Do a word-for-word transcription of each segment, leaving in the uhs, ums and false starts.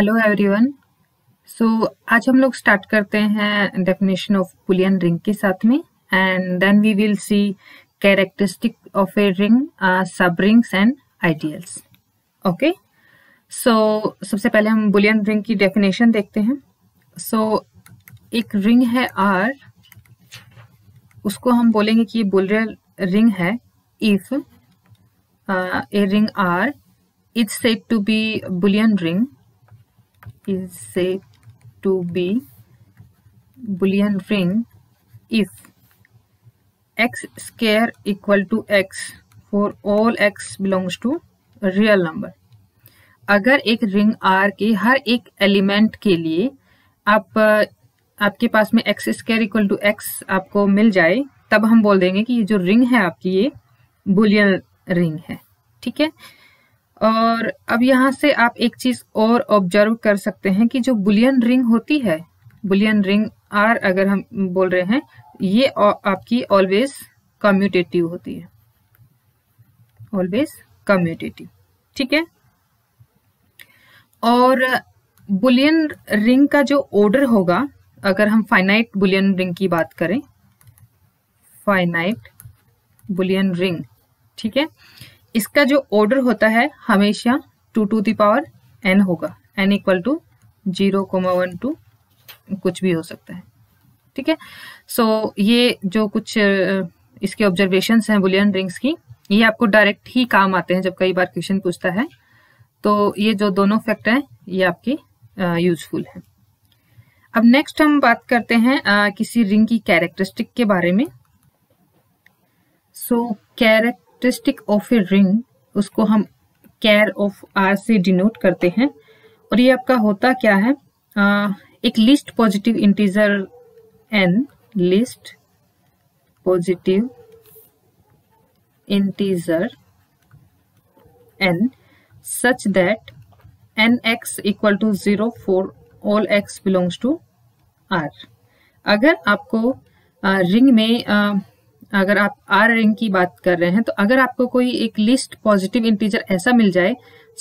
Hello everyone. सो आज हम लोग स्टार्ट करते हैं डेफिनेशन ऑफ बुलियन रिंग के साथ में, and then we will see characteristic of a ring, सब rings and ideals. Okay, so सबसे पहले हम बुलियन रिंग की डेफिनेशन देखते हैं। सो so, एक रिंग है आर, उसको हम बोलेंगे कि ये बुलियन रिंग है if a ring R is said to be Boolean ring is said to be Boolean ring if x square equal to x for all x belongs to real number। अगर एक ring R के हर एक element के लिए आप आपके पास में x square equal to x आपको मिल जाए, तब हम बोल देंगे कि ये जो रिंग है आपकी ये बुलियन रिंग है। ठीक है। और अब यहाँ से आप एक चीज और ऑब्जर्व कर सकते हैं कि जो बुलियन रिंग होती है, बुलियन रिंग आर अगर हम बोल रहे हैं, ये आपकी ऑलवेज कम्यूटेटिव होती है, ऑलवेज कम्यूटेटिव। ठीक है। और बुलियन रिंग का जो ऑर्डर होगा, अगर हम फाइनाइट बुलियन रिंग की बात करें, फाइनाइट बुलियन रिंग, ठीक है, इसका जो ऑर्डर होता है हमेशा two to the power N होगा। N equal to zero comma one two कुछ भी हो सकता है। ठीक है। सो so, ये जो कुछ इसके ऑब्जर्वेशंस हैं बुलियन रिंग्स की, ये आपको डायरेक्ट ही काम आते हैं जब कई बार क्वेश्चन पूछता है, तो ये जो दोनों फैक्ट हैं ये आपके यूजफुल हैं। अब नेक्स्ट हम बात करते हैं आ, किसी रिंग की कैरेक्टरिस्टिक के बारे में। So so, character characteristic of a ring, उसको हम कैर ऑफ आर से डिनोट करते हैं, और ये आपका होता क्या है, आ, एक least positive integer n, least positive integer n such that n x equal to zero for all x belongs to R. अगर आपको आ, रिंग में आ, अगर आप आर रिंग की बात कर रहे हैं, तो अगर आपको कोई एक लिस्ट पॉजिटिव इंटीजर ऐसा मिल जाए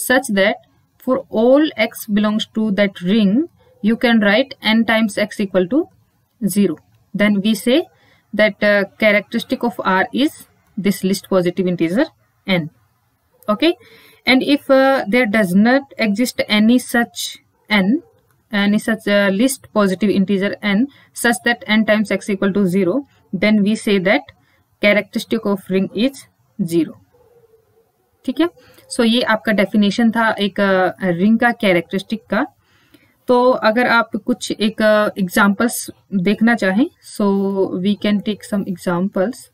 such that for all x belongs to that ring you can write n times x equal to zero, then we say that characteristic of R is this least positive integer n. Okay, and if there does not exist any such n, any such least positive integer n such that n times x equal to zero, then we say that characteristic of ring is zero. ठीक है। सो ये आपका definition था एक ring का characteristic का। तो अगर आप कुछ एक एग्जांपल्स देखना चाहें, so we can take some examples.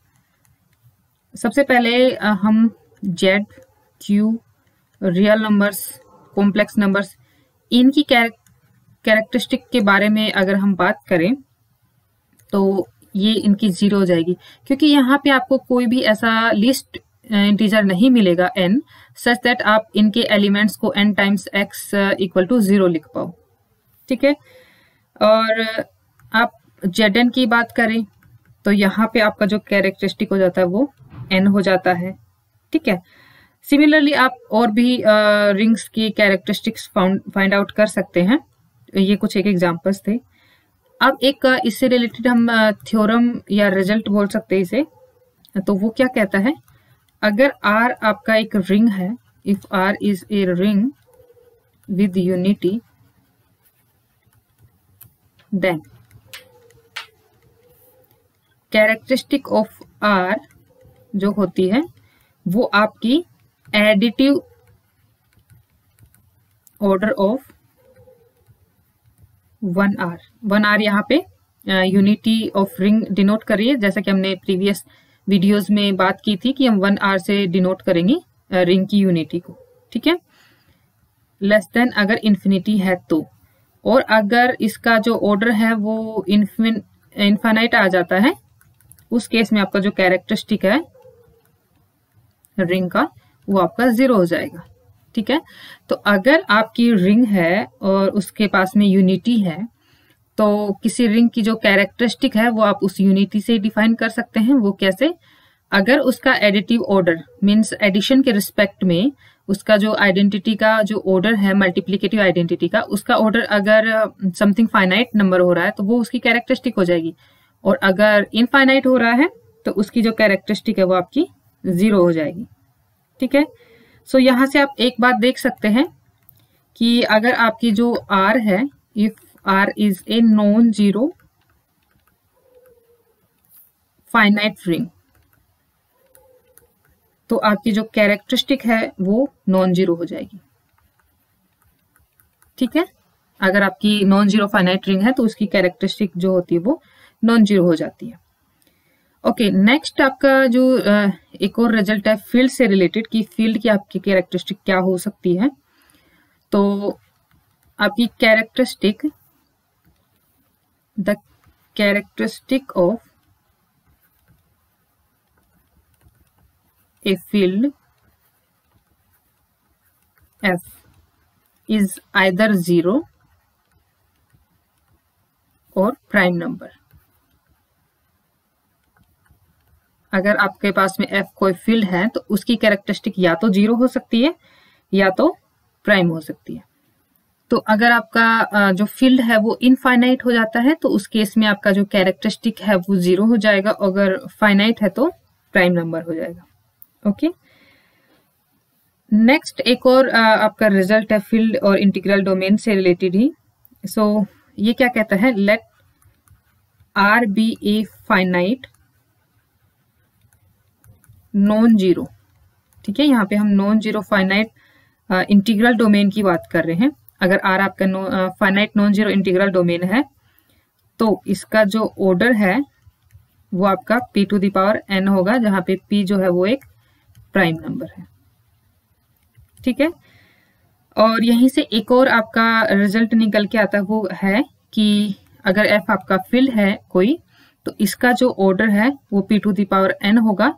सबसे पहले हम Z, Q, real numbers, complex numbers, इनकी कैरेक्टरिस्टिक के बारे में अगर हम बात करें तो ये इनकी जीरो हो जाएगी, क्योंकि यहाँ पे आपको कोई भी ऐसा लिस्ट इंटीजर नहीं मिलेगा एन सच दैट आप इनके एलिमेंट्स को n times x equal to zero लिख पाओ। ठीक है। और आप जेड एन की बात करें तो यहाँ पे आपका जो कैरेक्टरिस्टिक हो जाता है वो एन हो जाता है। ठीक है। सिमिलरली आप और भी रिंग्स की कैरेक्टरिस्टिक्स फाइंड आउट कर सकते हैं। ये कुछ एक एग्जाम्पल्स थे। अब एक इससे रिलेटेड हम थ्योरम या रिजल्ट बोल सकते हैं इसे, तो वो क्या कहता है, अगर R आपका एक रिंग है, if R is a ring with unity, then characteristic of R जो होती है वो आपकी additive order of one R. One R यहाँ पे यूनिटी ऑफ रिंग डिनोट करिए, जैसा कि हमने प्रीवियस वीडियोस में बात की थी कि हम वन आर से डिनोट करेंगे रिंग की यूनिटी को। ठीक है। लेस देन अगर इन्फिनिटी है तो, और अगर इसका जो ऑर्डर है वो इन्फिन इन्फाइनाइट आ जाता है, उस केस में आपका जो कैरेक्टरिस्टिक है रिंग का वो आपका जीरो हो जाएगा। ठीक है। तो अगर आपकी रिंग है और उसके पास में यूनिटी है, तो किसी रिंग की जो कैरेक्टरिस्टिक है वो आप उस यूनिटी से डिफाइन कर सकते हैं। वो कैसे, अगर उसका एडिटिव ऑर्डर मीन्स एडिशन के रिस्पेक्ट में उसका जो आइडेंटिटी का जो ऑर्डर है, मल्टीप्लिकेटिव आइडेंटिटी का, उसका ऑर्डर अगर समथिंग फाइनाइट नंबर हो रहा है तो वो उसकी कैरेक्टरिस्टिक हो जाएगी, और अगर इनफाइनाइट हो रहा है तो उसकी जो कैरेक्टरिस्टिक है वो आपकी जीरो हो जाएगी। ठीक है, सो यहाँ से आप एक बात देख सकते हैं कि अगर आपकी जो R है, if R is a non zero finite ring, तो आपकी जो कैरेक्टरिस्टिक है वो नॉन जीरो हो जाएगी। ठीक है, अगर आपकी नॉन जीरो फाइनाइट रिंग है तो उसकी कैरेक्टरिस्टिक जो होती है वो नॉन जीरो हो जाती है। ओके, नेक्स्ट आपका जो एक और रिजल्ट है फील्ड से रिलेटेड, कि फील्ड की आपकी कैरेक्टरिस्टिक क्या हो सकती है। तो आपकी characteristic, the characteristic of a field F is either zero और प्राइम नंबर। अगर आपके पास में एफ कोई फील्ड है तो उसकी कैरेक्टरिस्टिक या तो जीरो हो सकती है या तो प्राइम हो सकती है। तो अगर आपका जो फील्ड है वो इनफाइनाइट हो जाता है तो उस केस में आपका जो कैरेक्टरिस्टिक है वो जीरो हो जाएगा, अगर फाइनाइट है तो प्राइम नंबर हो जाएगा। ओके, नेक्स्ट एक और आपका रिजल्ट है फील्ड और इंटीग्रल डोमेन से रिलेटेड ही। सो so, ये क्या कहता है, let R be a finite non zero. ठीक है, यहाँ पे हम non zero finite integral domain की बात कर रहे हैं। अगर आर आपका no finite non zero integral domain है तो इसका जो ऑर्डर है वो आपका P to the power N होगा, जहाँ पे पी जो है वो एक प्राइम नंबर है। ठीक है, और यहीं से एक और आपका रिजल्ट निकल के आता वो है कि अगर एफ आपका फील्ड है कोई, तो इसका जो ऑर्डर है वो P to the power N होगा।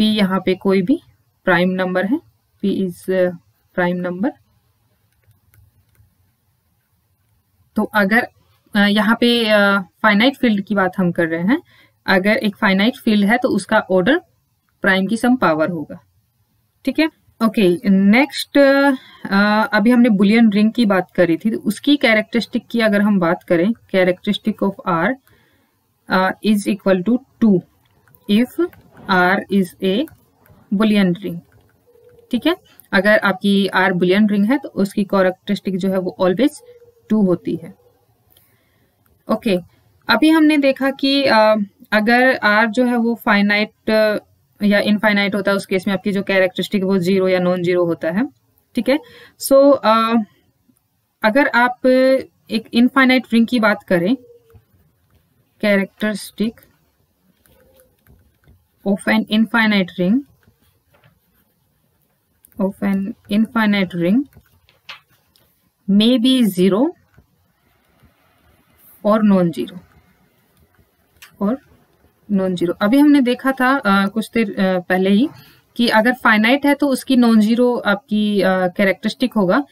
P यहाँ पे कोई भी प्राइम नंबर है, P इज प्राइम नंबर। तो अगर यहाँ पे फाइनाइट फील्ड की बात हम कर रहे हैं, अगर एक फाइनाइट फील्ड है तो उसका ऑर्डर प्राइम की सम पावर होगा। ठीक है, ओके, नेक्स्ट अभी हमने बुलियन रिंग की बात करी थी, तो उसकी कैरेक्टरिस्टिक की अगर हम बात करें, characteristic of R is equal to two if R is a Boolean ring. ठीक है, अगर आपकी R बुलियन रिंग है तो उसकी कैरेक्टरिस्टिक जो है वो ऑलवेज टू होती है। ओके okay, अभी हमने देखा कि आ, अगर R जो है वो फाइनाइट या इनफाइनाइट होता है उस केस में आपकी जो कैरेक्टरिस्टिक वो जीरो या नॉन जीरो होता है। ठीक है, सो अगर आप एक इनफाइनाइट रिंग की बात करें, characteristic of an infinite ring of an infinite ring may be zero or non-zero और नॉन जीरो। अभी हमने देखा था आ, कुछ देर आ, पहले ही कि अगर फाइनाइट है तो उसकी नॉन जीरो आपकी कैरेक्टरिस्टिक होगा,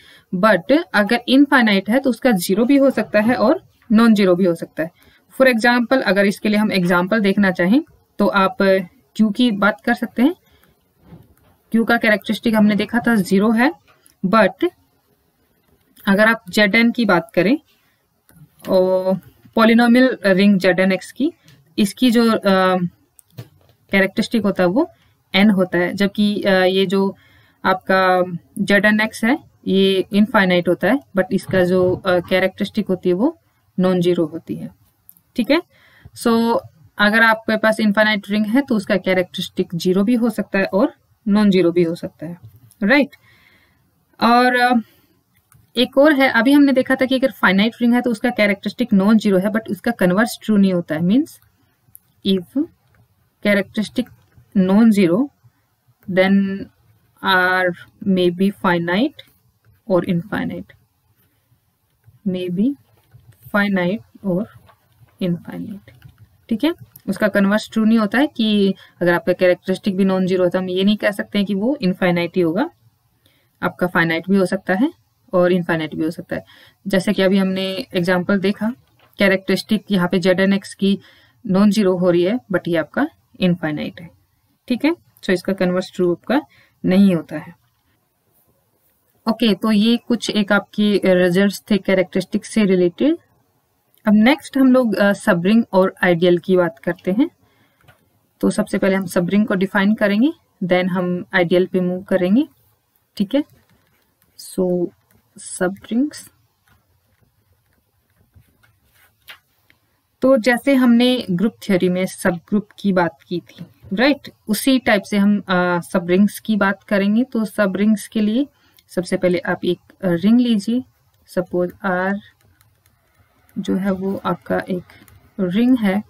बट अगर इनफाइनाइट है तो उसका जीरो भी हो सकता है और नॉन जीरो भी हो सकता है। फॉर एग्जाम्पल, अगर इसके लिए हम एग्जाम्पल देखना चाहें तो आप क्यू की बात कर सकते हैं। क्यू का कैरेक्टरिस्टिक हमने देखा था जीरो है, बट अगर आप जेड एन की बात करें और polynomial ring Z n x की, इसकी जो कैरेक्टरिस्टिक होता है वो एन होता है, जबकि ये जो आपका जेड एन एक्स है ये इनफाइनाइट होता है, बट इसका जो कैरेक्टरिस्टिक होती है वो नॉन जीरो होती है। ठीक है, सो अगर आपके पास इनफाइनाइट रिंग है तो उसका कैरेक्टरिस्टिक जीरो भी हो सकता है और नॉन जीरो भी हो सकता है, राइट right? और एक और है, अभी हमने देखा था कि अगर फाइनाइट रिंग है तो उसका कैरेक्टरिस्टिक नॉन जीरो है, बट उसका कन्वर्स ट्रू नहीं होता है। Means if characteristic non zero then R may be finite और इनफाइनाइट, मे बी फाइनाइट और इनफाइनाइट। ठीक है, उसका कन्वर्स ट्रू नहीं होता है, कि अगर आपका कैरेक्टरिस्टिक भी नॉन जीरो होता है हम ये नहीं कह सकते हैं कि वो इनफाइनाइट ही होगा। आपका फाइनाइट भी हो सकता है और इनफाइनाइट भी हो सकता है, जैसे कि अभी हमने एग्जांपल देखा, कैरेक्टरिस्टिक यहाँ पे जेड एन एक्स की नॉन जीरो हो रही है बट ये आपका इनफाइनाइट है। ठीक है, सो इसका कन्वर्स ट्रू आपका नहीं होता है। ओके okay, तो ये कुछ एक आपकी रिजल्ट्स थे कैरेक्टरिस्टिक्स से रिलेटेड। अब नेक्स्ट हम लोग सब रिंग और आइडियल की बात करते हैं। तो सबसे पहले हम सब रिंग को डिफाइन करेंगे, देन हम आइडियल पे मूव करेंगे, ठीक है। सो सब रिंग्स, तो जैसे हमने ग्रुप थ्योरी में सब ग्रुप की बात की थी राइट right? उसी टाइप से हम आ, सब रिंग्स की बात करेंगे। तो सब रिंग्स के लिए सबसे पहले आप एक रिंग लीजिए, सपोज आर जो है वो आपका एक रिंग है।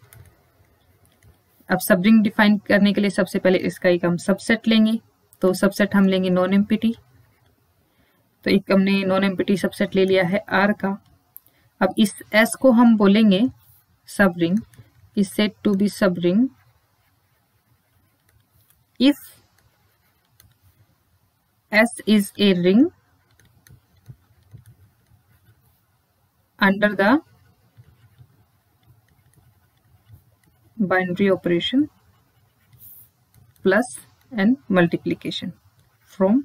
अब सब रिंग डिफाइन करने के लिए सबसे पहले इसका एक हम सबसेट लेंगे, तो सबसेट हम लेंगे नॉन एम्पिटी। तो एक हमने नॉन एम्पिटी सबसेट ले लिया है आर का। अब इस एस को हम बोलेंगे सब ring, is said to be सब ring if S is a ring under the binary operation plus and multiplication from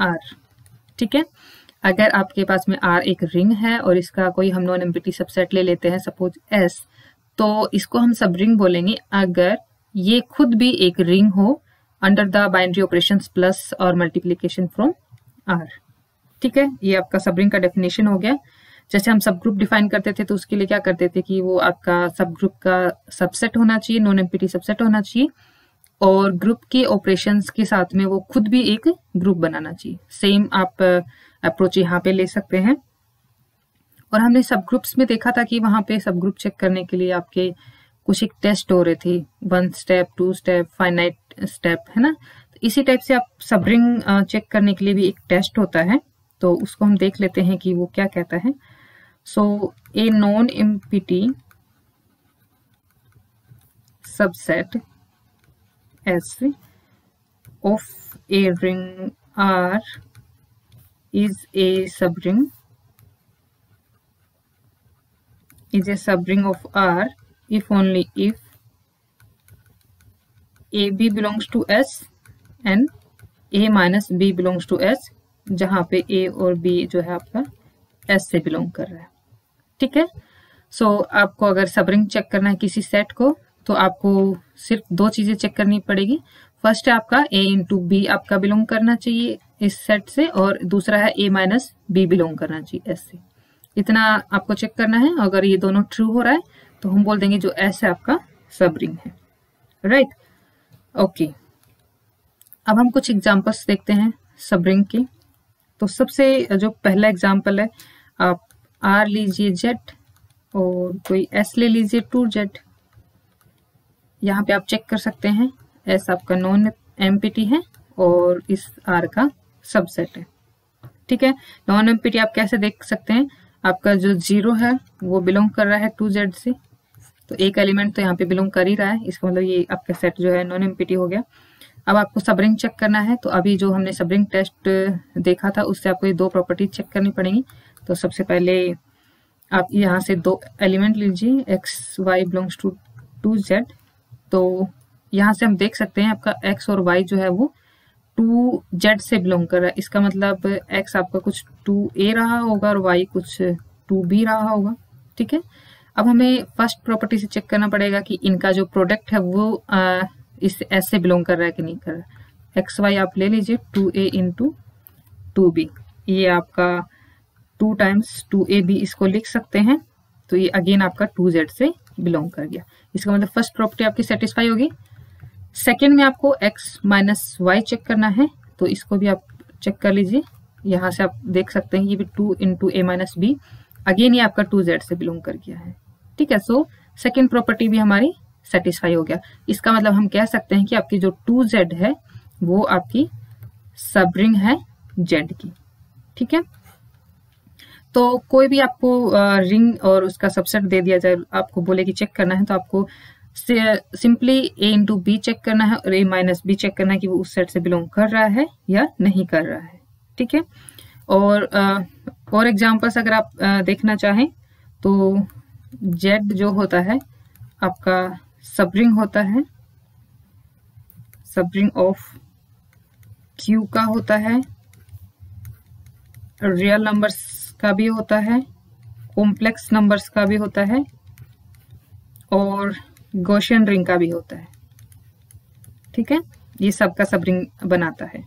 R, ठीक है। अगर आपके पास में R एक रिंग है और इसका कोई हम नॉन एम्पिटी सबसेट ले लेते हैं सपोज S, तो इसको हम सब रिंग बोलेंगे अगर ये खुद भी एक रिंग हो under the binary operation plus और मल्टीप्लीकेशन फ्रॉम आर, ठीक है। ये आपका सब रिंग का डेफिनेशन हो गया। जैसे हम सब ग्रुप डिफाइन करते थे तो उसके लिए क्या करते थे कि वो आपका सब ग्रुप का सबसेट होना चाहिए, नॉन एम्पिटी सबसेट होना चाहिए और ग्रुप के ऑपरेशंस के साथ में वो खुद भी एक ग्रुप बनाना चाहिए। सेम आप अप्रोच यहाँ पे ले सकते हैं। और हमने सब ग्रुप्स में देखा था कि वहाँ पे सब ग्रुप चेक करने के लिए आपके कुछ एक टेस्ट हो रहे थे, one step, two step, finite step, है ना। तो इसी टाइप से आप सब रिंग चेक करने के लिए भी एक टेस्ट होता है, तो उसको हम देख लेते हैं कि वो क्या कहता है। So a non empty subset S of a ring R is a सब रिंग इज ए सब ring of R if only if A B belongs to S and A minus B belongs to S, जहां पे A और B जो है आपका S से belong कर रहा है, ठीक है। सो so, आपको अगर सब रिंग चेक करना है किसी सेट को तो आपको सिर्फ दो चीजें चेक करनी पड़ेगी। फर्स्ट है आपका A इंटू बी आपका बिलोंग करना चाहिए इस सेट से, और दूसरा है A माइनस बी बिलोंग करना चाहिए S से। इतना आपको चेक करना है। अगर ये दोनों ट्रू हो रहा है तो हम बोल देंगे जो S है आपका सब रिंग है, राइट ओके। अब हम कुछ एग्जांपल्स देखते हैं सब रिंग के। तो सबसे जो पहला एग्जांपल है, आप R लीजिए जेड और कोई S ले लीजिए टू जेड। यहाँ पे आप चेक कर सकते हैं S आपका नॉन एम्पिटी है और इस R का सबसेट है, ठीक है। नॉन एम्पिटी आप कैसे देख सकते हैं, आपका जो जीरो है वो बिलोंग कर रहा है टू जेड से, तो एक एलिमेंट तो यहाँ पे बिलोंग कर ही रहा है, इसका मतलब ये आपका सेट जो है नॉन एम्पिटी हो गया। अब आपको सबरिंग चेक करना है, तो अभी जो हमने सबरिंग टेस्ट देखा था उससे आपको ये दो प्रॉपर्टी चेक करनी पड़ेंगी। तो सबसे पहले आप यहाँ से दो एलिमेंट लीजिए, x y belongs to two Z. तो यहाँ से हम देख सकते हैं आपका एक्स और वाई जो है वो टू जेड से बिलोंग कर रहा है, इसका मतलब एक्स आपका कुछ टू ए रहा होगा और वाई कुछ टू बी रहा होगा, ठीक है। अब हमें फर्स्ट प्रॉपर्टी से चेक करना पड़ेगा कि इनका जो प्रोडक्ट है वो आ, इस एस से बिलोंग कर रहा है कि नहीं कर रहा है। एक्स वाई आप ले लीजिए two a into two b, ये आपका two times two a b इसको लिख सकते हैं, तो ये अगेन आपका टू जेड से बिलोंग कर गया, इसका मतलब फर्स्ट प्रॉपर्टी आपकी सेटिस्फाई होगी। सेकेंड में आपको x माइनस वाई चेक करना है, तो इसको भी आप चेक कर लीजिए। यहाँ से आप देख सकते हैं ये भी टू इंटू ए माइनस बी, अगेन ये आपका टू जेड से बिलोंग कर गया है, ठीक है। सो सेकेंड प्रॉपर्टी भी हमारी सेटिस्फाई हो गया, इसका मतलब हम कह सकते हैं कि आपकी जो टू जेड है वो आपकी सब रिंग है जेड की, ठीक है। तो कोई भी आपको रिंग और उसका सबसेट दे दिया जाए, आपको बोले कि चेक करना है, तो आपको simply a into B check करना है और ए माइनस बी चेक करना है कि वो उस सेट से बिलोंग कर रहा है या नहीं कर रहा है, ठीक है। और आ, और एग्जांपल्स अगर आप आ, देखना चाहें तो जेड जो होता है आपका सब रिंग होता है, सब रिंग ऑफ क्यू का होता है रियल नंबर्स का भी होता है, कॉम्प्लेक्स नंबर्स का भी होता है और गॉसियन रिंग का भी होता है। ठीक है, ये सब का सब रिंग बनाता है।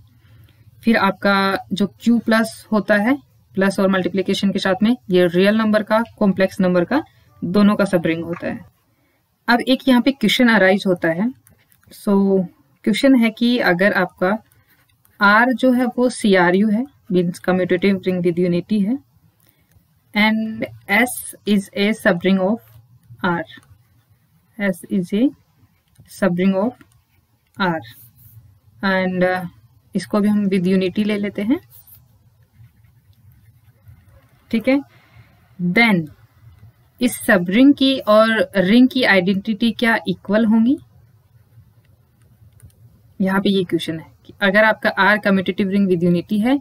फिर आपका जो Q प्लस होता है, प्लस और मल्टीप्लिकेशन के साथ में, ये रियल नंबर का कॉम्प्लेक्स नंबर का दोनों का सब रिंग होता है। अब एक यहाँ पे क्वेश्चन अराइज होता है। सो क्वेश्चन है कि अगर आपका R जो है वो सी आर यू है, means commutative ring with unity है, एंड S इज ए सब ring of R, S is a सब रिंग ऑफ R, एंड इसको भी हम विद यूनिटी ले लेते हैं। ठीक है, देन इस सब रिंग की और रिंग की आइडेंटिटी क्या इक्वल होंगी? यहाँ पे ये क्वेश्चन है कि अगर आपका R commutative ring with unity है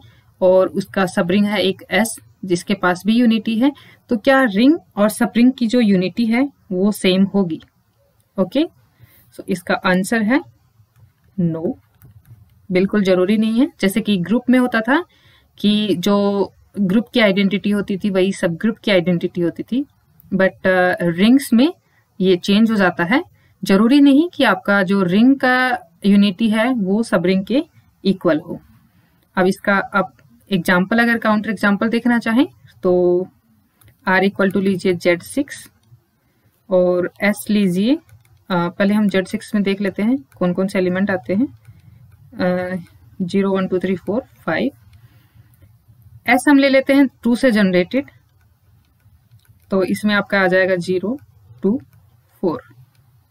और उसका सब रिंग है एक S जिसके पास भी यूनिटी है, तो क्या रिंग और सब रिंग की जो यूनिटी है वो सेम होगी? ओके, सो इसका आंसर है नो, बिल्कुल जरूरी नहीं है। जैसे कि ग्रुप में होता था कि जो ग्रुप की आइडेंटिटी होती थी वही सब ग्रुप की आइडेंटिटी होती थी, बट रिंग्स uh, में ये चेंज हो जाता है। जरूरी नहीं कि आपका जो रिंग का यूनिटी है वो सब रिंग के इक्वल हो। अब इसका आप एग्जाम्पल, अगर काउंटर एग्जाम्पल देखना चाहें तो R इक्वल टू लीजिए जेड सिक्स और S लीजिए। पहले हम जेड सिक्स में देख लेते हैं कौन कौन से एलिमेंट आते हैं। Zero one two three four five. S हम ले लेते हैं टू से जनरेटेड, तो इसमें आपका आ जाएगा जीरो टू फोर।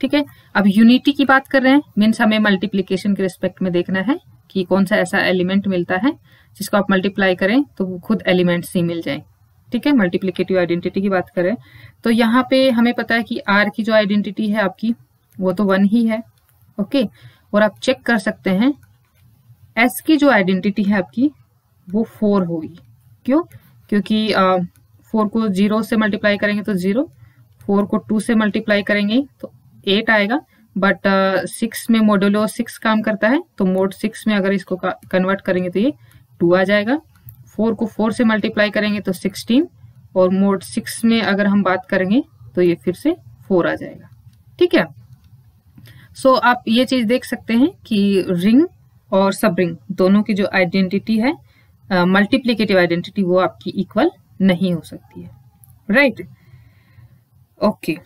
ठीक है, अब यूनिटी की बात कर रहे हैं, मीन्स हमें मल्टीप्लिकेशन के रिस्पेक्ट में देखना है कि कौन सा ऐसा एलिमेंट मिलता है जिसको आप मल्टीप्लाई करें तो वो खुद एलिमेंट्स ही मिल जाए। ठीक है, मल्टीप्लिकेटिव आइडेंटिटी की बात करें तो यहाँ पे हमें पता है कि R की जो आइडेंटिटी है आपकी वो तो वन ही है। ओके, और आप चेक कर सकते हैं S की जो आइडेंटिटी है आपकी वो फोर होगी। क्यों? क्योंकि आ, फोर को जीरो से मल्टीप्लाई करेंगे तो जीरो, फोर को टू से मल्टीप्लाई करेंगे तो एट आएगा, बट सिक्स uh, में मोडुलो सिक्स काम करता है, तो मोड सिक्स में अगर इसको कन्वर्ट करेंगे तो ये टू आ जाएगा। फोर को फोर से मल्टीप्लाई करेंगे तो सिक्सटीन, और मोड सिक्स में अगर हम बात करेंगे तो ये फिर से फोर आ जाएगा। ठीक है, सो so, आप ये चीज देख सकते हैं कि रिंग और सब रिंग दोनों की जो आइडेंटिटी है, मल्टीप्लीकेटिव uh, आइडेंटिटी, वो आपकी इक्वल नहीं हो सकती है। Right, okay okay.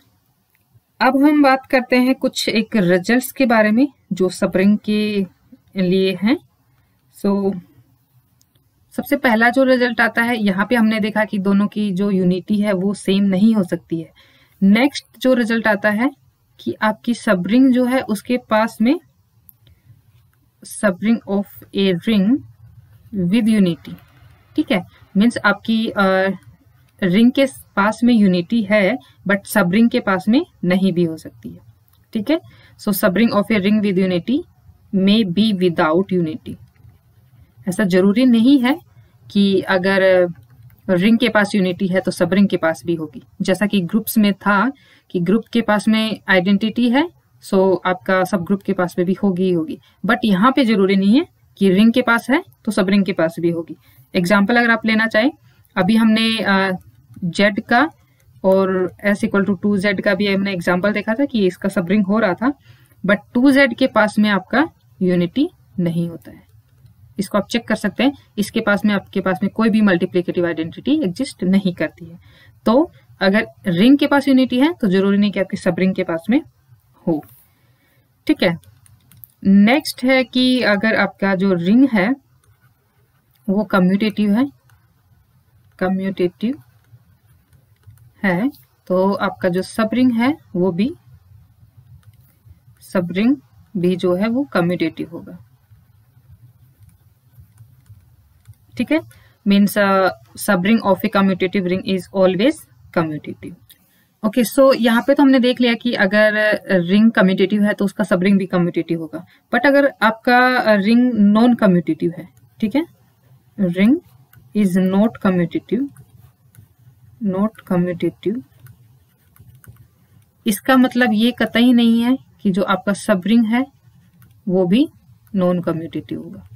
अब हम बात करते हैं कुछ एक रिजल्ट्स के बारे में जो सब रिंग के लिए हैं। सो so, सबसे पहला जो रिजल्ट आता है, यहाँ पे हमने देखा कि दोनों की जो यूनिटी है वो सेम नहीं हो सकती है। नेक्स्ट जो रिजल्ट आता है कि आपकी सब रिंग जो है उसके पास में सब ring of a ring with unity. ठीक है, मीन्स आपकी uh, रिंग के पास में यूनिटी है बट सब रिंग के पास में नहीं भी हो सकती है। ठीक है, सो सब ring of a ring with unity may be without unity. ऐसा जरूरी नहीं है कि अगर रिंग के पास यूनिटी है तो सब रिंग के पास भी होगी, जैसा कि ग्रुप्स में था कि ग्रुप के पास में आइडेंटिटी है सो so आपका सब ग्रुप के पास में भी होगी ही होगी, बट यहाँ पे जरूरी नहीं है कि रिंग के पास है तो सब रिंग के पास भी होगी। एग्जाम्पल अगर आप लेना चाहें, अभी हमने आ, जेड का और S equal to two Z का भी हमने एग्जाम्पल देखा था कि इसका सब रिंग हो रहा था, बट टू जेड के पास में आपका यूनिटी नहीं होता है। इसको आप चेक कर सकते हैं, इसके पास में आपके पास में कोई भी मल्टीप्लिकेटिव आइडेंटिटी एग्जिस्ट नहीं करती है। तो अगर रिंग के पास यूनिटी है तो जरूरी नहीं कि आपके सब रिंग के पास में हो। ठीक है, नेक्स्ट है कि अगर आपका जो रिंग है वो कम्यूटेटिव है, कम्यूटेटिव है तो आपका जो सब रिंग है वो भी, सब रिंग भी जो है वो कम्यूटेटिव होगा। ठीक है, मीन्स सब ring of a commutative ring is always commutative. Okay, so यहाँ पे तो हमने देख लिया कि अगर रिंग कम्यूटेटिव है तो उसका सब रिंग भी कम्यूटेटिव होगा, बट अगर आपका रिंग नॉन कम्यूटेटिव है, ठीक है, ring is not commutative, not commutative, इसका मतलब ये कतई नहीं है कि जो आपका सब रिंग है वो भी नॉन कम्यूटेटिव होगा।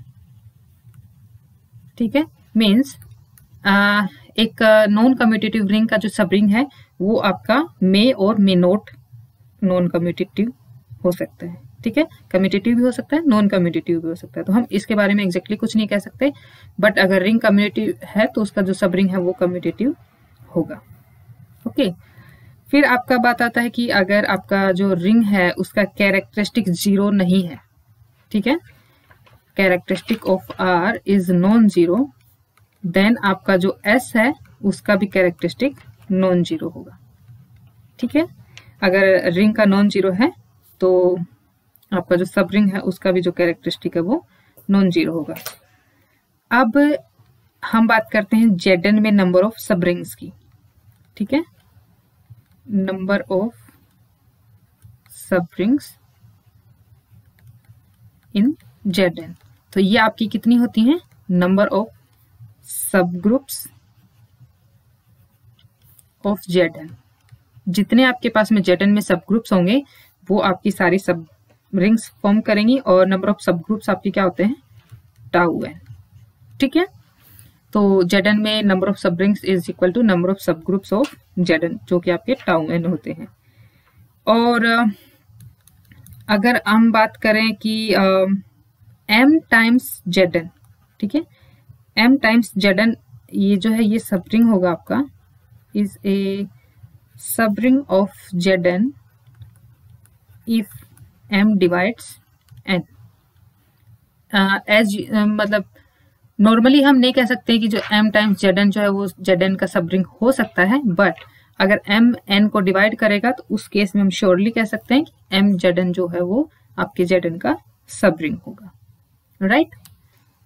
ठीक है, मीन्स एक नॉन कम्यूटेटिव रिंग का जो सब रिंग है वो आपका मे और मे नॉट नॉन कम्यूटेटिव हो सकता है, ठीक है। कम्यूटेटिव भी हो सकता है, नॉन कम्यूटेटिव भी हो सकता है, तो हम इसके बारे में एग्जैक्टली कुछ नहीं कह सकते। बट अगर रिंग कम्यूटेटिव है तो उसका जो सब रिंग है वो कम्यूटेटिव होगा, ओके। फिर आपका बात आता है कि अगर आपका जो रिंग है उसका कैरेक्टरिस्टिक जीरो नहीं है, ठीक है, characteristic of R is non zero, then आपका जो एस है उसका भी कैरेक्टरिस्टिक नॉन जीरो होगा, ठीक है। अगर रिंग का नॉन जीरो है तो आपका जो सब रिंग है उसका भी जो कैरेक्टरिस्टिक है वो नॉन जीरो होगा। अब हम बात करते हैं जेडन में नंबर ऑफ सब रिंग्स की, ठीक है, नंबर ऑफ सब रिंग्स इन जेडन। तो ये आपकी कितनी होती हैं, नंबर ऑफ सब ग्रुप्स ऑफ जेडन। जितने आपके पास में जेडन में सब ग्रुप्स होंगे वो आपकी सारी सब रिंग्स फॉर्म करेंगी, और नंबर ऑफ सब ग्रुप्स आपके क्या होते हैं, टाउ एन, ठीक है। तो जेडन में नंबर ऑफ सब rings is equal to number of सब ग्रुप्स ऑफ जेडन, जो कि आपके टाउ एन होते हैं। और अगर हम बात करें कि एम टाइम्स जेडन, ठीक है, एम टाइम्स जेडन ये जो है ये सब रिंग होगा आपका, इज ए सब ring of Z n if M divides N. As मतलब नॉर्मली हम नहीं कह सकते कि जो एम टाइम्स जेडन जो है वो जेडन का सब रिंग हो सकता है, बट अगर एम एन को डिवाइड करेगा तो उस केस में हम श्योरली कह सकते हैं कि एम जेडन जो है वो आपके जेडन का सब रिंग होगा, राइट right?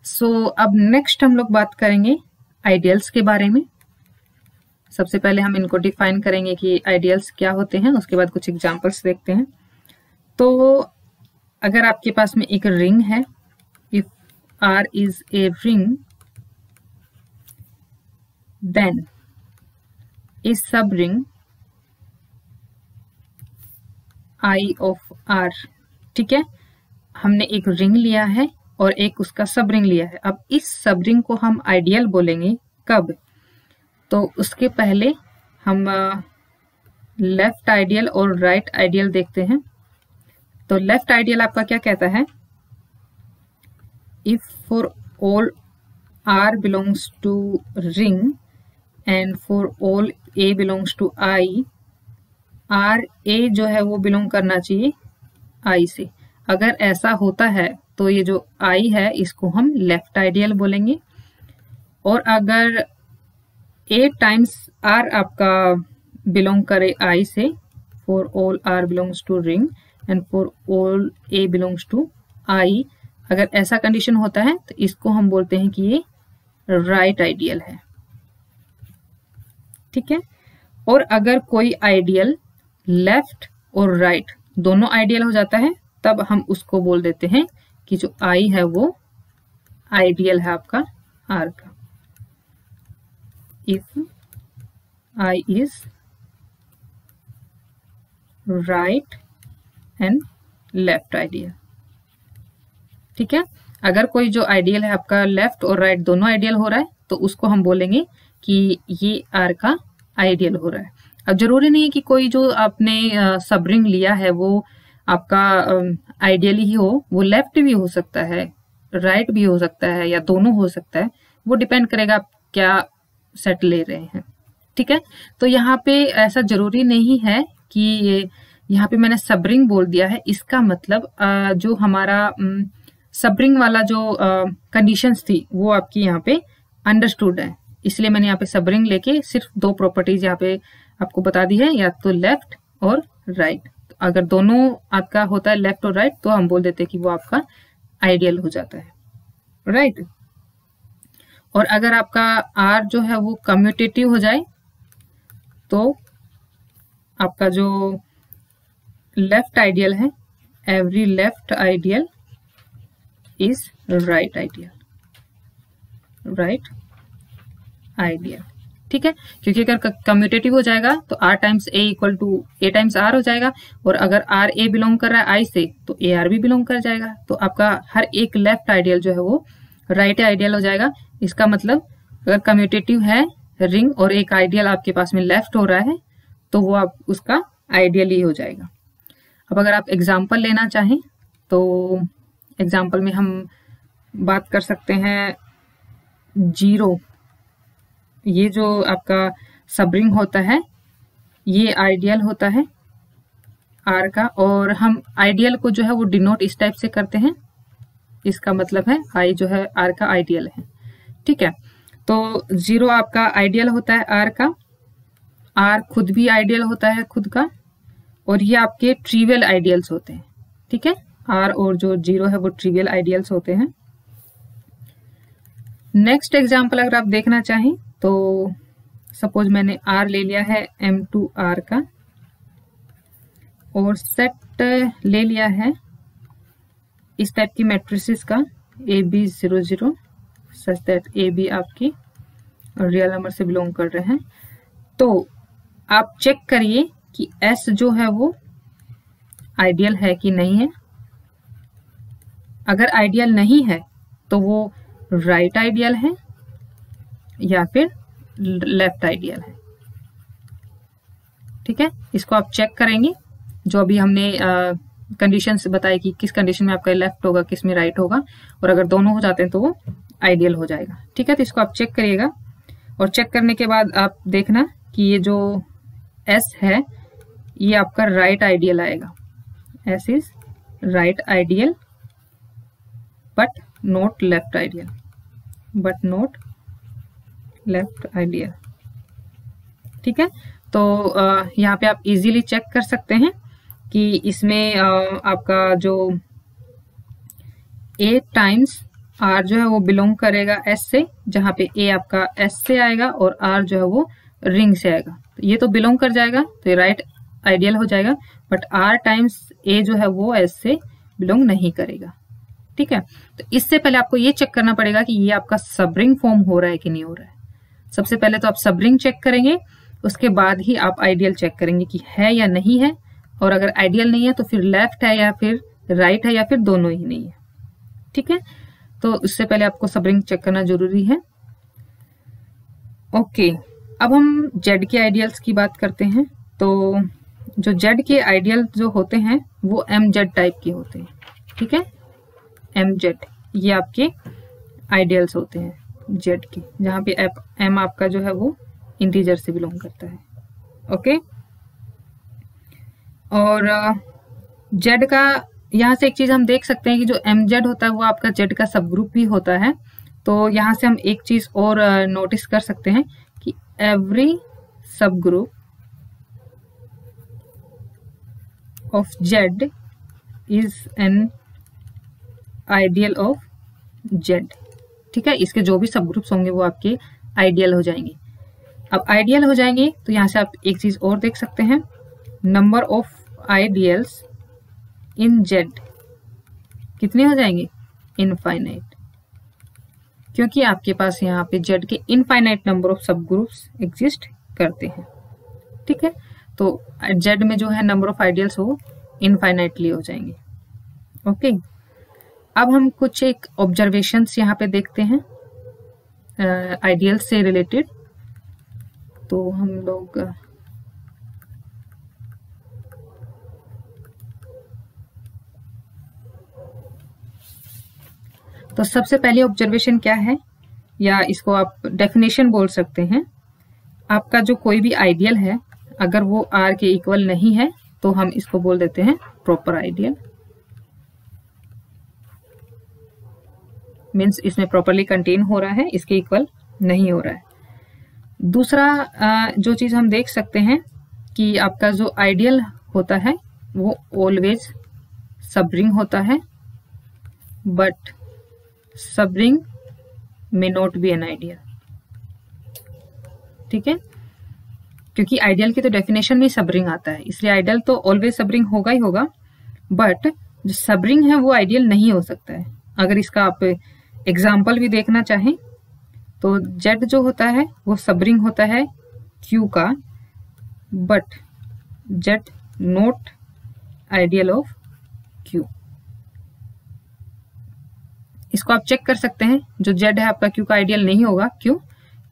सो so, अब नेक्स्ट हम लोग बात करेंगे आइडियल्स के बारे में। सबसे पहले हम इनको डिफाइन करेंगे कि आइडियल्स क्या होते हैं, उसके बाद कुछ एग्जांपल्स देखते हैं। तो अगर आपके पास में एक रिंग है, if R is a ring then a सब रिंग आई ऑफ आर, ठीक है। हमने एक रिंग लिया है और एक उसका सब रिंग लिया है। अब इस सब रिंग को हम आइडियल बोलेंगे कब, तो उसके पहले हम लेफ्ट आइडियल और राइट right आइडियल देखते हैं। तो लेफ्ट आइडियल आपका क्या कहता है, if for all are belongs to ring and for all A belongs to I, R A जो है वो बिलोंग करना चाहिए आई से। अगर ऐसा होता है तो ये जो आई है इसको हम लेफ्ट आइडियल बोलेंगे। और अगर ए टाइम्स आर आपका बिलोंग करे आई से, for all are belongs to ring and for all A belongs to I, अगर ऐसा कंडीशन होता है तो इसको हम बोलते हैं कि ये राइट आइडियल है, ठीक है। और अगर कोई आइडियल लेफ्ट और राइट right, दोनों आइडियल हो जाता है तब हम उसको बोल देते हैं कि जो आई है वो आइडियल है आपका आर का। If I is right and left ideal, ठीक है। अगर कोई जो आइडियल है आपका लेफ्ट और राइट right दोनों आइडियल हो रहा है तो उसको हम बोलेंगे कि ये आर का आइडियल हो रहा है। अब जरूरी नहीं है कि कोई जो आपने सब रिंग लिया है वो आपका आइडियली ही हो, वो लेफ्ट भी हो सकता है, राइट right भी हो सकता है, या दोनों हो सकता है, वो डिपेंड करेगा आप क्या सेट ले रहे हैं, ठीक है। तो यहाँ पे ऐसा जरूरी नहीं है कि ये यहाँ पे मैंने सब रिंग बोल दिया है इसका मतलब जो हमारा सब रिंग वाला जो कंडीशंस थी वो आपकी यहाँ पे अंडरस्टूड है, इसलिए मैंने यहाँ पे सब रिंग लेके सिर्फ दो प्रॉपर्टीज यहाँ पे आपको बता दी है, या तो लेफ्ट और राइट right. अगर दोनों आपका होता है लेफ्ट और राइट right, तो हम बोल देते हैं कि वो आपका आइडियल हो जाता है, राइट right? और अगर आपका आर जो है वो कम्यूटेटिव हो जाए तो आपका जो लेफ्ट आइडियल है, every left ideal is right ideal, right ideal, ठीक है। क्योंकि अगर कम्यूटेटिव हो जाएगा तो are times A equal to A times are हो जाएगा, और अगर आर ए बिलोंग कर रहा है आई से तो ए आर भी बिलोंग कर जाएगा, तो आपका हर एक लेफ्ट आइडियल जो है वो राइट right आइडियल हो जाएगा। इसका मतलब अगर कम्यूटेटिव है रिंग और एक आइडियल आपके पास में लेफ्ट हो रहा है तो वो आप उसका आइडियल ही हो जाएगा। अब अगर आप एग्जाम्पल लेना चाहें तो एग्जाम्पल में हम बात कर सकते हैं जीरो, ये जो आपका सबरिंग होता है ये आइडियल होता है आर का, और हम आइडियल को जो है वो डिनोट इस टाइप से करते हैं, इसका मतलब है आई जो है आर का आइडियल है। ठीक है, तो जीरो आपका आइडियल होता है आर का, आर खुद भी आइडियल होता है खुद का, और ये आपके ट्रिवियल आइडियल्स होते हैं। ठीक है, आर और जो जीरो है वो ट्रिवियल आइडियल्स होते हैं। नेक्स्ट एग्जाम्पल अगर आप देखना चाहें तो सपोज मैंने आर ले लिया है एम टू आर का और सेट ले लिया है इस टाइप की मैट्रिसेस का a b zero zero such that a b आपकी और रियल नंबर से बिलोंग कर रहे हैं। तो आप चेक करिए कि एस जो है वो आइडियल है कि नहीं है। अगर आइडियल नहीं है तो वो राइट आइडियल है या फिर लेफ्ट आइडियल है। ठीक है, इसको आप चेक करेंगे। जो अभी हमने कंडीशंस बताई कि किस कंडीशन में आपका लेफ्ट होगा, किस में राइट होगा, और अगर दोनों हो जाते हैं तो वो आइडियल हो जाएगा। ठीक है, तो इसको आप चेक करिएगा और चेक करने के बाद आप देखना कि ये जो एस है ये आपका राइट आइडियल आएगा। S is right ideal but not left ideal, but not left ideal. ठीक है, तो यहाँ पे आप इजीली चेक कर सकते हैं कि इसमें आपका जो ए टाइम्स आर जो है वो बिलोंग करेगा एस से, जहाँ पे ए आपका एस से आएगा और आर जो है वो रिंग से आएगा। ये तो बिलोंग कर जाएगा तो ये राइट आइडियल हो जाएगा, बट आर टाइम्स ए जो है वो एस से बिलोंग नहीं करेगा। ठीक है, तो इससे पहले आपको ये चेक करना पड़ेगा कि ये आपका सबरिंग फॉर्म हो रहा है कि नहीं हो रहा है। सबसे पहले तो आप सबरिंग चेक करेंगे, उसके बाद ही आप आइडियल चेक करेंगे कि है या नहीं है, और अगर आइडियल नहीं है तो फिर लेफ्ट है या फिर राइट है या फिर दोनों ही नहीं है। ठीक है, तो उससे पहले आपको सबरिंग चेक करना जरूरी है। ओके, अब हम जेड के आइडियल्स की बात करते हैं। तो जो जेड के आइडियल जो होते हैं वो एम जेड टाइप के होते हैं। ठीक है, एम जेड ये आपके आइडियल्स होते हैं जेड के, जहाँ पे एम आपका जो है वो इंटीजर से बिलोंग करता है। ओके, और जेड का यहाँ से एक चीज हम देख सकते हैं कि जो एम जेड होता है वो आपका जेड का सब ग्रुप भी होता है। तो यहाँ से हम एक चीज और नोटिस कर सकते हैं कि every sub group of Z is an ideal of Z. ठीक है, इसके जो भी सब ग्रुप्स होंगे वो आपके आइडियल हो जाएंगे। अब आइडियल हो जाएंगे तो यहाँ से आप एक चीज और देख सकते हैं, number of ideals in Z कितने हो जाएंगे, इनफाइनाइट, क्योंकि आपके पास यहाँ पे जेड के इनफाइनाइट नंबर ऑफ सब ग्रुप्स एग्जिस्ट करते हैं। ठीक है, तो जेड में जो है नंबर ऑफ आइडियल्स हो इनफाइनाइटली हो जाएंगे। ओके, अब हम कुछ एक ऑब्जर्वेशंस यहाँ पे देखते हैं आइडियल्स uh, से रिलेटेड। तो हम लोग तो सबसे पहली ऑब्जर्वेशन क्या है, या इसको आप डेफिनेशन बोल सकते हैं, आपका जो कोई भी आइडियल है अगर वो आर के इक्वल नहीं है तो हम इसको बोल देते हैं प्रॉपर आइडियल। मीन्स इसमें प्रॉपरली कंटेन हो रहा है, इसके इक्वल नहीं हो रहा है। दूसरा जो चीज हम देख सकते हैं कि आपका जो आइडियल होता है वो ऑलवेज सबरिंग होता है, बट सबरिंग में नॉट बी एन आइडियल। ठीक है, क्योंकि आइडियल की तो डेफिनेशन में सबरिंग आता है, इसलिए आइडियल तो ऑलवेज सबरिंग होगा ही होगा, बट जो सबरिंग है वो आइडियल नहीं हो सकता है। अगर इसका आप एग्जाम्पल भी देखना चाहें तो जेड जो होता है वो सबरिंग होता है क्यू का, but Z not ideal of Q. इसको आप चेक कर सकते हैं, जो जेड है आपका क्यू का आइडियल नहीं होगा, क्यों?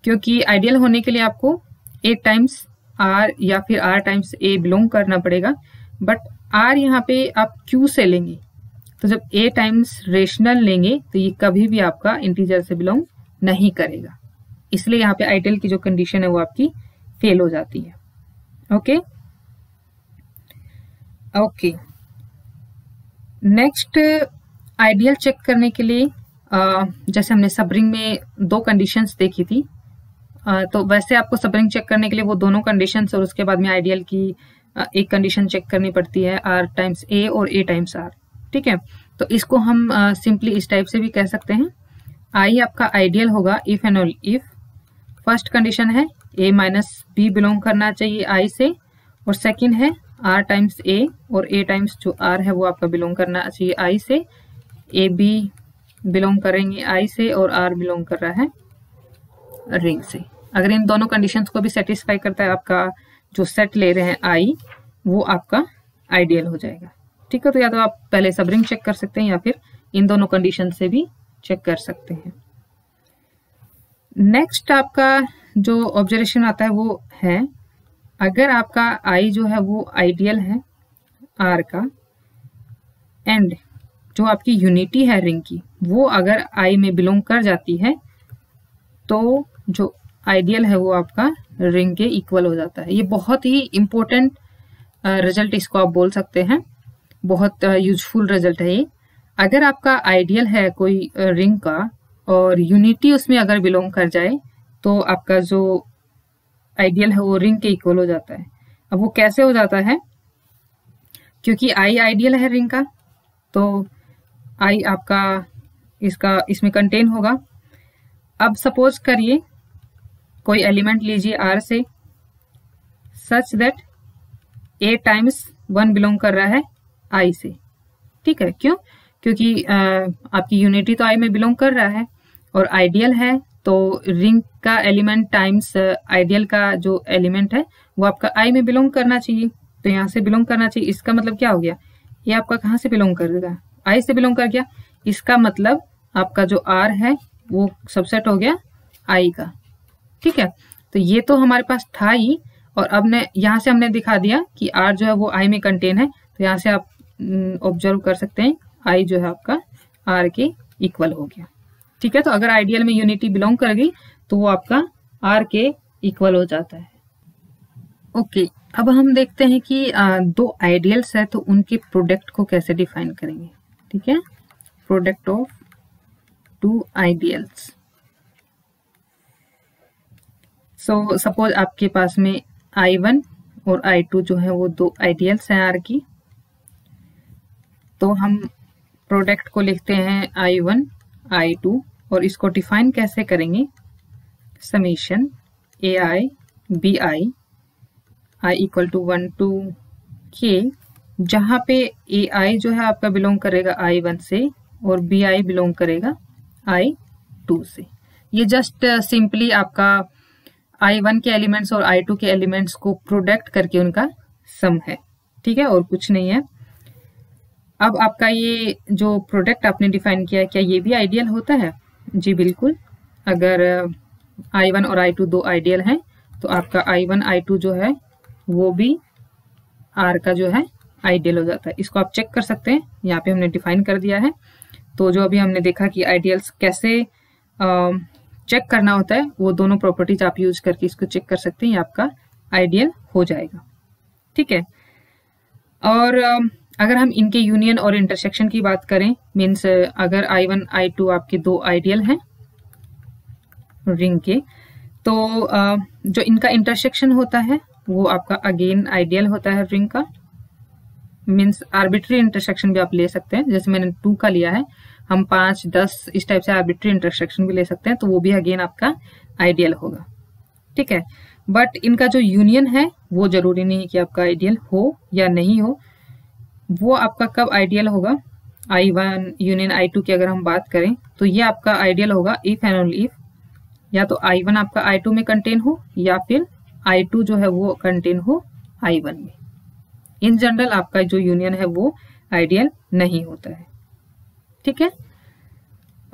क्योंकि आइडियल होने के लिए आपको ए टाइम्स आर या फिर आर टाइम्स ए बिलोंग करना पड़ेगा, बट आर यहाँ पे आप क्यू से लेंगे, तो जब ए टाइम्स रेशनल लेंगे तो ये कभी भी आपका इंटीजर से बिलोंग नहीं करेगा, इसलिए यहाँ पे आइडियल की जो कंडीशन है वो आपकी फेल हो जाती है। Okay okay next ideal check करने के लिए आ, जैसे हमने सबरिंग में दो कंडीशंस देखी थी, आ, तो वैसे आपको सबरिंग चेक करने के लिए वो दोनों कंडीशंस और उसके बाद में आइडियल की आ, एक कंडीशन चेक करनी पड़ती है, आर टाइम्स ए और ए टाइम्स आर। ठीक है, तो इसको हम सिंपली इस टाइप से भी कह सकते हैं, आई आपका आइडियल होगा if and only if first condition है ए माइनस बी बिलोंग करना चाहिए आई से, और सेकेंड है आर टाइम्स ए और ए टाइम्स जो आर है वो आपका बिलोंग करना चाहिए आई से, ए बी बिलोंग करेंगे आई से और आर बिलोंग कर रहा है रिंग से। अगर इन दोनों कंडीशंस को भी सेटिस्फाई करता है आपका जो सेट ले रहे हैं आई, वो आपका आइडियल हो जाएगा। ठीक है, तो या तो आप पहले सब रिंग चेक कर सकते हैं या फिर इन दोनों कंडीशन से भी चेक कर सकते हैं। नेक्स्ट आपका जो ऑब्जर्वेशन आता है वो है, अगर आपका आई जो है वो आइडियल है आर का एंड जो आपकी यूनिटी है रिंग की वो अगर आई में बिलोंग कर जाती है तो जो आइडियल है वो आपका रिंग के इक्वल हो जाता है। ये बहुत ही इम्पोर्टेंट रिजल्ट, इसको आप बोल सकते हैं बहुत यूजफुल रिजल्ट है ये। अगर आपका आइडियल है कोई रिंग का और यूनिटी उसमें अगर बिलोंग कर जाए तो आपका जो आइडियल है वो रिंग के इक्वल हो जाता है। अब वो कैसे हो जाता है, क्योंकि आई आइडियल है रिंग का तो आई आपका इसका इसमें कंटेन होगा। अब सपोज करिए कोई एलिमेंट लीजिए आर से such that A times one belong कर रहा है आई से। ठीक है, क्यों? क्योंकि आ, आपकी यूनिटी तो आई में बिलोंग कर रहा है और आइडियल है तो रिंग का एलिमेंट टाइम्स आइडियल का जो एलिमेंट है वो आपका आई में बिलोंग करना चाहिए, तो यहाँ से बिलोंग करना चाहिए। इसका मतलब क्या हो गया, ये आपका कहाँ से बिलोंग करेगा, आई से बिलोंग कर गया। इसका मतलब आपका जो आर है वो सबसेट हो गया आई का। ठीक है, तो ये तो हमारे पास था ही, और अब ने यहाँ से हमने दिखा दिया कि आर जो है वो आई में कंटेन है, तो यहाँ से आप ऑब्जर्व कर सकते हैं आई जो है आपका आर के इक्वल हो गया। ठीक है, तो अगर आइडियल में यूनिटी बिलोंग कर गई तो वो आपका आर के इक्वल हो जाता है। ओके okay, अब हम देखते हैं कि आ, दो आइडियल्स है तो उनके प्रोडक्ट को कैसे डिफाइन करेंगे। ठीक है, product of two ideals. So suppose आपके पास में आई वन और आई टू जो है वो दो आइडियल्स हैं आर की, तो हम प्रोडक्ट को लिखते हैं आई वन आई टू, और इसको डिफाइन कैसे करेंगे, summation a i b i i equal to one to k, जहाँ पे ए आई जो है आपका बिलोंग करेगा आई वन से और बी आई बिलोंग करेगा आई टू से। ये जस्ट सिंपली आपका आई वन के एलिमेंट्स और आई टू के एलिमेंट्स को प्रोडक्ट करके उनका सम है। ठीक है, और कुछ नहीं है। अब आपका ये जो प्रोडक्ट आपने डिफाइन किया है क्या ये भी आइडियल होता है? जी बिल्कुल, अगर आई वन और आई टू दो आइडियल हैं तो आपका आई वन आई टू जो है वो भी आर का जो है आइडियल हो जाता है। इसको आप चेक कर सकते हैं, यहाँ पे हमने डिफाइन कर दिया है। तो जो अभी हमने देखा कि आइडियल्स कैसे चेक करना होता है, वो दोनों प्रॉपर्टीज आप यूज करके इसको चेक कर सकते हैं, ये आपका आइडियल हो जाएगा। ठीक है, और अगर हम इनके यूनियन और इंटरसेक्शन की बात करें, मीन्स अगर आई वन आई टू आपके दो आइडियल हैं रिंग के, तो जो इनका इंटरसेक्शन होता है वो आपका अगेन आइडियल होता है रिंग का। मीन्स आर्बिट्री इंटरसेक्शन भी आप ले सकते हैं, जैसे मैंने टू का लिया है, हम पाँच दस इस टाइप से आर्बिट्री इंटरसेक्शन भी ले सकते हैं, तो वो भी अगेन आपका आइडियल होगा। ठीक है, बट इनका जो यूनियन है वो जरूरी नहीं है कि आपका आइडियल हो या नहीं हो। वो आपका कब आइडियल होगा, I one union I two की अगर हम बात करें तो ये आपका आइडियल होगा इफ एंड ओनली इफ या तो आई वन आपका आई टू में कंटेन हो या फिर आई टू जो है वो कंटेन हो आई वन में। इन जनरल आपका जो यूनियन है वो आइडियल नहीं होता है। ठीक है,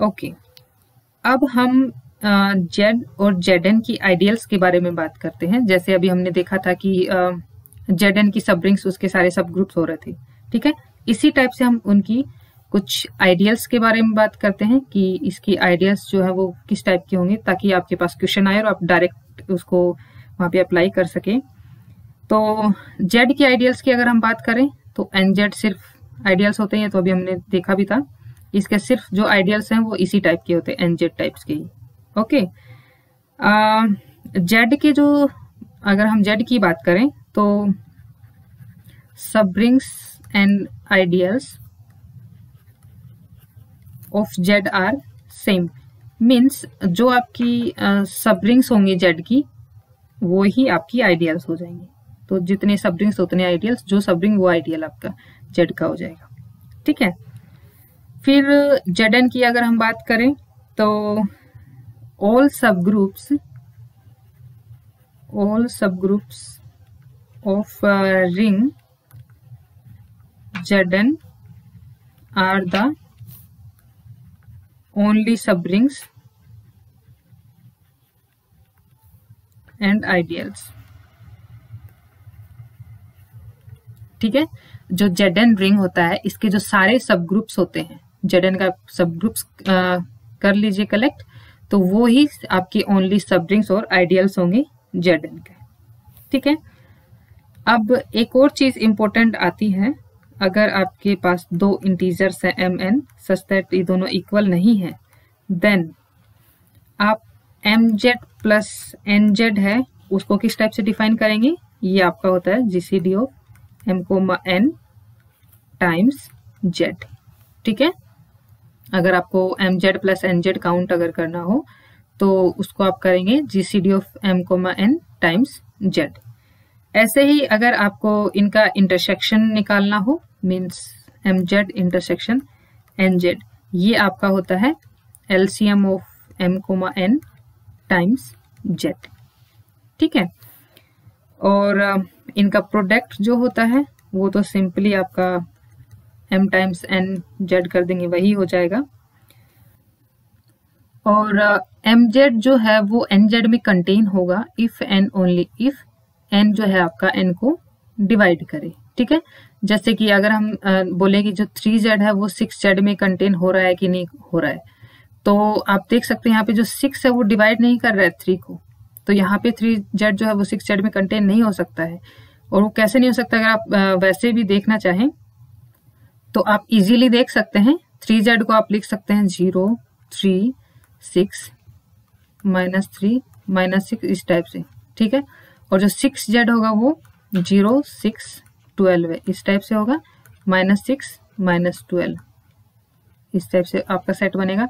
ओके। अब हम जेड और जेड एन की आइडियल्स के बारे में बात करते हैं। जैसे अभी हमने देखा था कि जेड एन की सब रिंग्स, उसके सारे सब ग्रुप्स हो रहे थे, ठीक है। इसी टाइप से हम उनकी कुछ आइडियल्स के बारे में बात करते हैं कि इसकी आइडियल्स जो है वो किस टाइप के होंगे, ताकि आपके पास क्वेश्चन आए और आप डायरेक्ट उसको वहाँ पे अप्लाई कर सकें। तो जेड की आइडियल्स की अगर हम बात करें तो एन जेड सिर्फ आइडियल्स होते हैं, तो अभी हमने देखा भी था। इसके सिर्फ जो आइडियल्स हैं वो इसी टाइप के होते हैं, एन जेड टाइप्स के ही, ओके। जेड के जो अगर हम जेड की बात करें तो sub rings and ideals of Z are same, means जो आपकी सब रिंग्स होंगी जेड की वो ही आपकी आइडियल्स हो जाएंगी। तो जितने सब रिंग्स उतने आइडियल्स, जो सब रिंग वो आइडियल आपका जेड का हो जाएगा, ठीक है। फिर जेड एन की अगर हम बात करें तो all sub groups all sub groups of ring Z N are the only sub rings and ideals, ठीक है। जो जेडन रिंग होता है इसके जो सारे सब ग्रुप्स होते हैं, जेडन का सब ग्रुप्स कर लीजिए कलेक्ट, तो वो ही आपकी ओनली सब रिंग्स और आइडियल्स होंगे जेडन के, ठीक है। अब एक और चीज इंपॉर्टेंट आती है, अगर आपके पास दो इंटीजर्स हैं एम एन सच दैट ये दोनों इक्वल नहीं है, देन आप M Z plus N Z है उसको किस टाइप से डिफाइन करेंगे, ये आपका होता है G C D of M comma N times Z, ठीक है। अगर आपको M Z plus N Z count अगर करना हो तो उसको आप करेंगे G C D of M comma N times Z. ऐसे ही अगर आपको इनका इंटरसेक्शन निकालना हो, means M Z intersection N Z, ये आपका होता है LCM of M comma N times Z, ठीक है। और इनका प्रोडक्ट जो होता है वो तो सिंपली आपका एम टाइम्स एन जेड कर देंगे, वही हो जाएगा। और एम जेड जो है वो एन जेड में कंटेन होगा if and only if N जो है आपका एन को डिवाइड करे, ठीक है। जैसे कि अगर हम बोले कि जो थ्री जेड है वो सिक्स जेड में कंटेन हो रहा है कि नहीं हो रहा है, तो आप देख सकते हैं यहाँ पे जो सिक्स है वो डिवाइड नहीं कर रहा है थ्री को, तो यहाँ पे थ्री जेड जो है वो सिक्स जेड में कंटेन नहीं हो सकता है। और वो कैसे नहीं हो सकता, अगर आप वैसे भी देखना चाहें तो आप इजीली देख सकते हैं, थ्री जेड को आप लिख सकते हैं zero three six minus three minus six इस टाइप से, ठीक है। और जो सिक्स जेड होगा वो जीरो सिक्स ट्वेल्व है इस टाइप से होगा, माइनस सिक्स माइनस ट्वेल्व इस टाइप से आपका सेट बनेगा।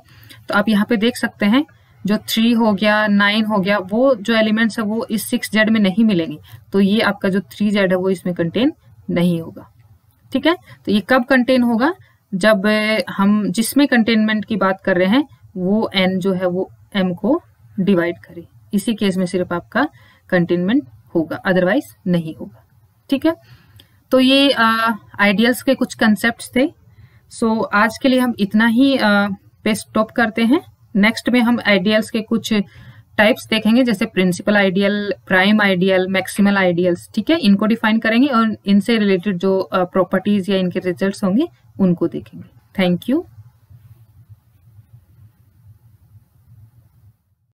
तो आप यहाँ पे देख सकते हैं जो थ्री हो गया नाइन हो गया वो जो एलिमेंट्स है वो इस सिक्स जेड में नहीं मिलेंगे, तो ये आपका जो थ्री जेड है वो इसमें कंटेन नहीं होगा, ठीक है। तो ये कब कंटेन होगा, जब हम जिसमें कंटेनमेंट की बात कर रहे हैं वो एन जो है वो एम को डिवाइड करे, इसी केस में सिर्फ आपका कंटेनमेंट होगा, अदरवाइज नहीं होगा, ठीक है। तो ये आइडियल्स के कुछ कंसेप्ट्स थे। सो so, आज के लिए हम इतना ही पे स्टॉप करते हैं। नेक्स्ट में हम आइडियल्स के कुछ टाइप्स देखेंगे, जैसे principal ideal, prime ideal, maximal ideals, ठीक है। इनको डिफाइन करेंगे और इनसे रिलेटेड जो प्रॉपर्टीज या इनके रिजल्ट्स होंगे उनको देखेंगे। Thank you.